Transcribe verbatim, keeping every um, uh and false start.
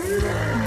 Yeah.